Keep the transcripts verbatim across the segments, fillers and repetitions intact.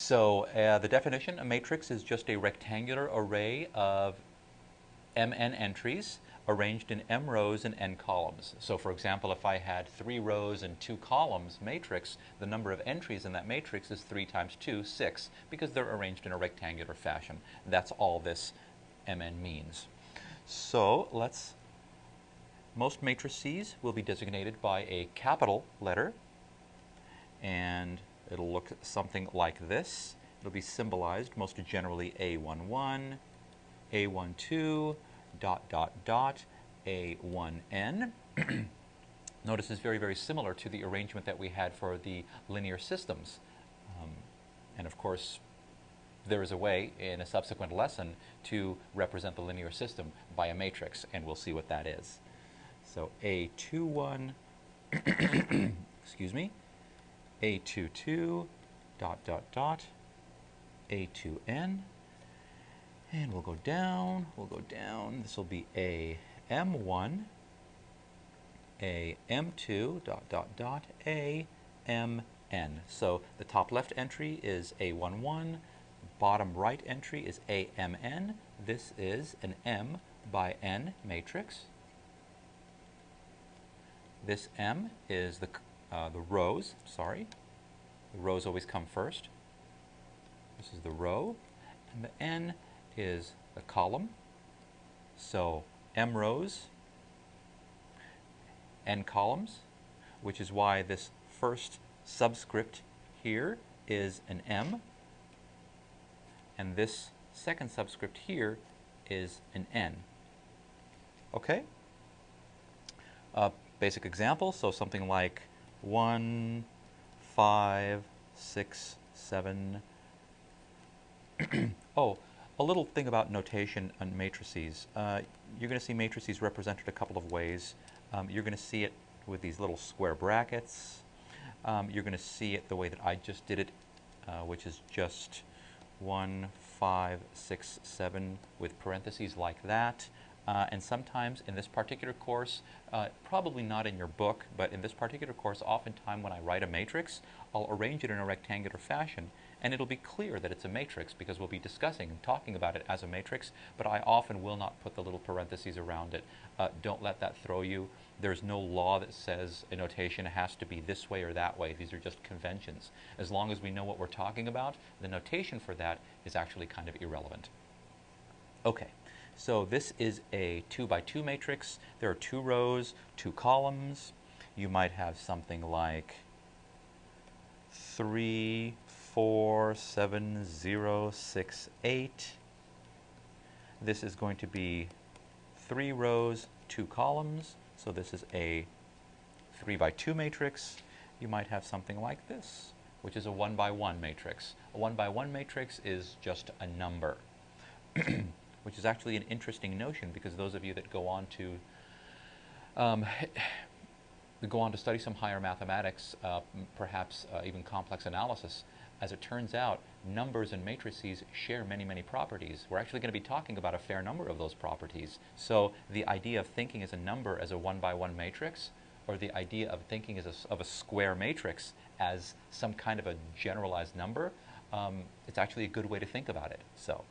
So uh, the definition, a matrix is just a rectangular array of M N entries arranged in M rows and N columns. So for example, if I had three rows and two columns matrix, the number of entries in that matrix is three times two, six, because they're arranged in a rectangular fashion. That's all this M N means. So let's, most matrices will be designated by a capital letter, and it'll look something like this. It'll be symbolized most generally A one one, A one two, dot, dot, dot, A one N. Notice it's very, very similar to the arrangement that we had for the linear systems. Um, and of course, there is a way in a subsequent lesson to represent the linear system by a matrix, and we'll see what that is. So A two one, excuse me, A two two, dot, dot, dot, A two N. And we'll go down, we'll go down. This will be A M one, A M two, dot, dot, dot, A M N. So the top left entry is A one one, bottom right entry is A M N. This is an M by N matrix. This M is the, uh, the rows, sorry. The rows always come first. This is the row, and the N is the column. So M rows, N columns, which is why this first subscript here is an M, and this second subscript here is an N. Okay? A basic example, so something like one, five, six, seven. Oh, a little thing about notation on matrices. Uh, you're going to see matrices represented a couple of ways. Um, you're going to see it with these little square brackets. Um, you're going to see it the way that I just did it, uh, which is just one, five, six, seven with parentheses like that. Uh, and sometimes in this particular course, uh, probably not in your book, but in this particular course, oftentimes when I write a matrix, I'll arrange it in a rectangular fashion. And it'll be clear that it's a matrix because we'll be discussing and talking about it as a matrix, but I often will not put the little parentheses around it. Uh, don't let that throw you. There's no law that says a notation has to be this way or that way. These are just conventions. As long as we know what we're talking about, the notation for that is actually kind of irrelevant. Okay, so this is a two by two matrix. There are two rows, two columns. You might have something like three, four, seven, zero, six, eight. This is going to be three rows, two columns. So this is a three by two matrix. You might have something like this, which is a one by one matrix. A one by one matrix is just a number, which is actually an interesting notion because those of you that go on to um, go on to study some higher mathematics, uh, perhaps uh, even complex analysis, as it turns out, numbers and matrices share many, many properties. We're actually going to be talking about a fair number of those properties. So the idea of thinking as a number as a one by one matrix, or the idea of thinking as a, of a square matrix as some kind of a generalized number, um, it's actually a good way to think about it. So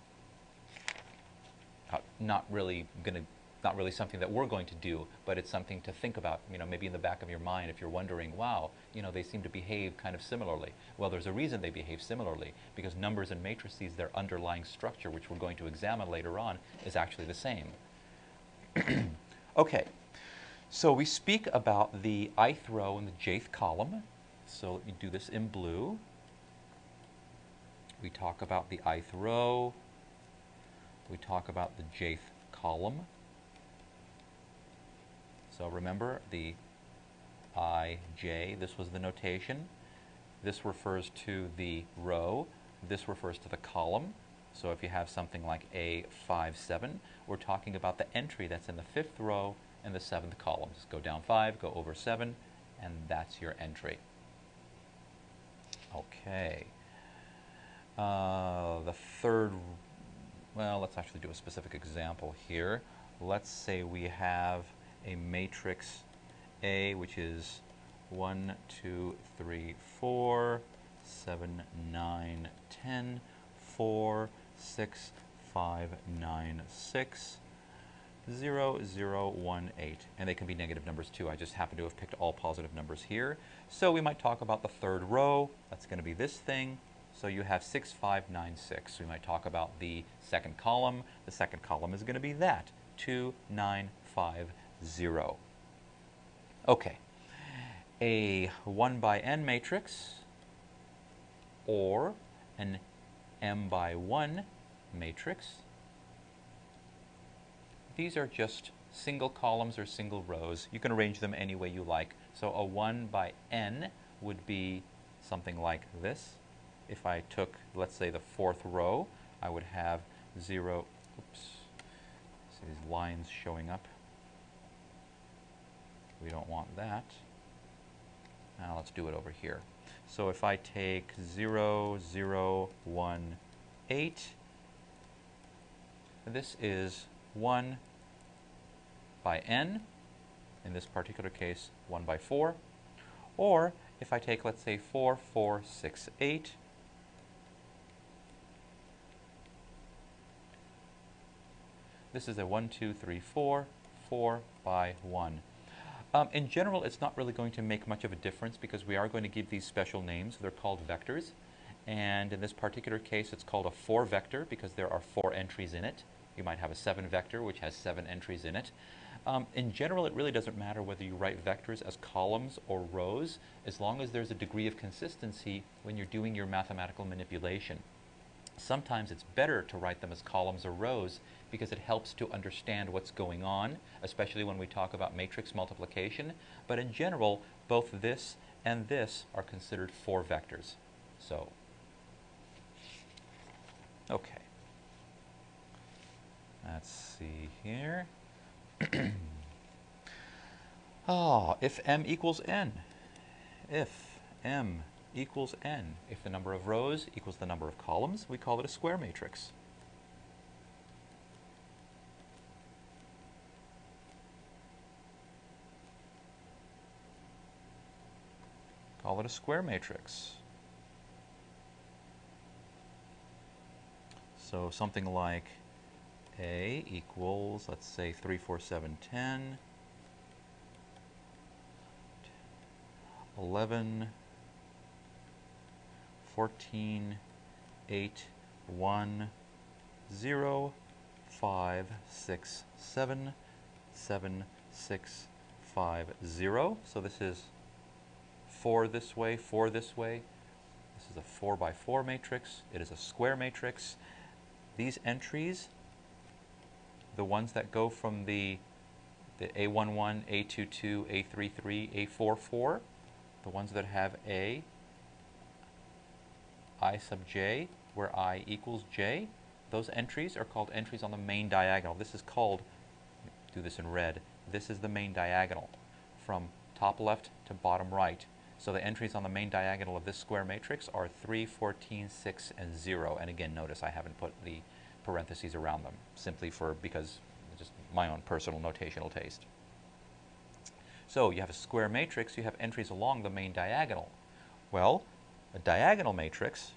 uh, not really going to, not really something that we're going to do, but it's something to think about, you know, maybe in the back of your mind if you're wondering, wow, you know, they seem to behave kind of similarly. Well, there's a reason they behave similarly, because numbers and matrices, their underlying structure, which we're going to examine later on, is actually the same. Okay, so we speak about the i-th row and the j-th column. So let me do this in blue. We talk about the i-th row. We talk about the j-th column. So remember the I, J, this was the notation. This refers to the row. This refers to the column. So if you have something like A five seven, we're talking about the entry that's in the fifth row and the seventh column. Just go down five, go over seven, and that's your entry. Okay. Uh, the third, well, let's actually do a specific example here. Let's say we have a matrix A, which is one, two, three, four, seven, nine, ten, four, six, five, nine, six, zero, zero, one, eight. And they can be negative numbers too. I just happen to have picked all positive numbers here. So we might talk about the third row. That's going to be this thing. So you have six, five, nine, six. We might talk about the second column. The second column is going to be that, two, nine, five, zero. Okay. A one by n matrix or an m by one matrix. These are just single columns or single rows. You can arrange them any way you like. So a one by n would be something like this. If I took, let's say, the fourth row, I would have zero, oops, see these lines showing up. We don't want that. Now let's do it over here. So if I take zero, zero, one, eight, this is one by n, in this particular case, one by four. Or if I take, let's say, four, four, six, eight, this is a one, two, three, four, four by one. Um, in general, it's not really going to make much of a difference because we are going to give these special names. They're called vectors. And in this particular case, it's called a four vector because there are four entries in it. You might have a seven vector, which has seven entries in it. Um, in general, it really doesn't matter whether you write vectors as columns or rows, as long as there's a degree of consistency when you're doing your mathematical manipulation. Sometimes it's better to write them as columns or rows because it helps to understand what's going on, especially when we talk about matrix multiplication. But in general, both this and this are considered four vectors. So, okay. Let's see here. Oh, if m equals n, if m equals n, if the number of rows equals the number of columns, we call it a square matrix. Call it a square matrix. So something like A equals, let's say, three, four, seven, ten, eleven, fourteen, eight, one, zero, five, six, seven, seven, six, five, zero. So this is four this way, four this way. This is a four by four matrix. It is a square matrix. These entries, the ones that go from the, the A one one, A two two, A three three, A four four, the ones that have A, I sub j, where I equals j, those entries are called entries on the main diagonal. This is called, do this in red, this is the main diagonal from top left to bottom right. So the entries on the main diagonal of this square matrix are three, fourteen, six, and zero. And again, notice I haven't put the parentheses around them, simply for because just my own personal notational taste. So you have a square matrix, you have entries along the main diagonal. Well, a diagonal matrix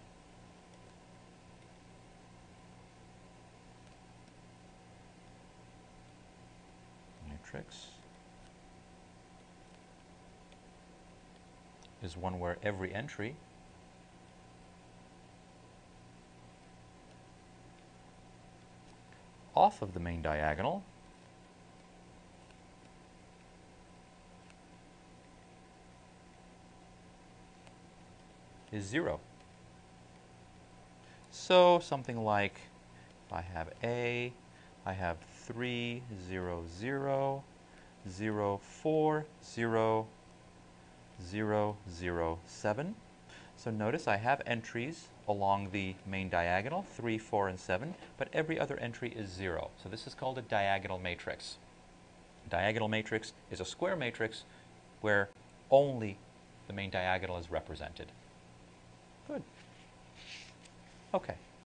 matrix is one where every entry off of the main diagonal is zero. So something like if I have A, I have three, zero, zero, zero, four, zero, zero, zero, seven. So notice I have entries along the main diagonal, three, four, and seven, but every other entry is zero. So this is called a diagonal matrix. A diagonal matrix is a square matrix where only the main diagonal is represented. Good. Okay.